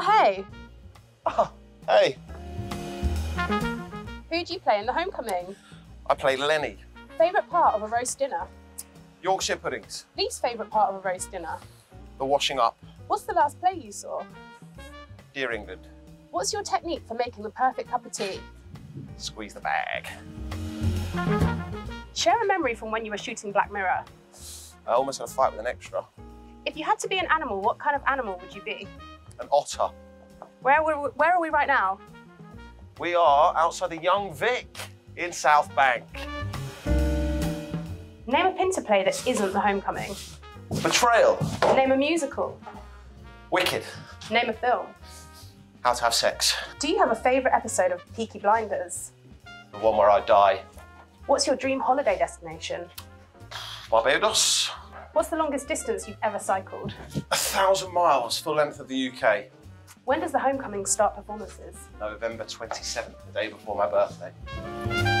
Hey. Oh, hey. Who do you play in The Homecoming? I play Lenny. Favourite part of a roast dinner? Yorkshire puddings. Least favourite part of a roast dinner? The washing up. What's the last play you saw? Dear England. What's your technique for making the perfect cup of tea? Squeeze the bag. Share a memory from when you were shooting Black Mirror. I almost had a fight with an extra. If you had to be an animal, what kind of animal would you be? An otter. Where are we right now? We are outside the Young Vic in South Bank. Name a Pinter play that isn't The Homecoming. Betrayal. Name a musical. Wicked. Name a film. How to Have Sex. Do you have a favourite episode of Peaky Blinders? The one where I die. What's your dream holiday destination? Barbados. What's the longest distance you've ever cycled? 1,000 miles, full length of the UK. When does The Homecoming start performances? November 27th, the day before my birthday.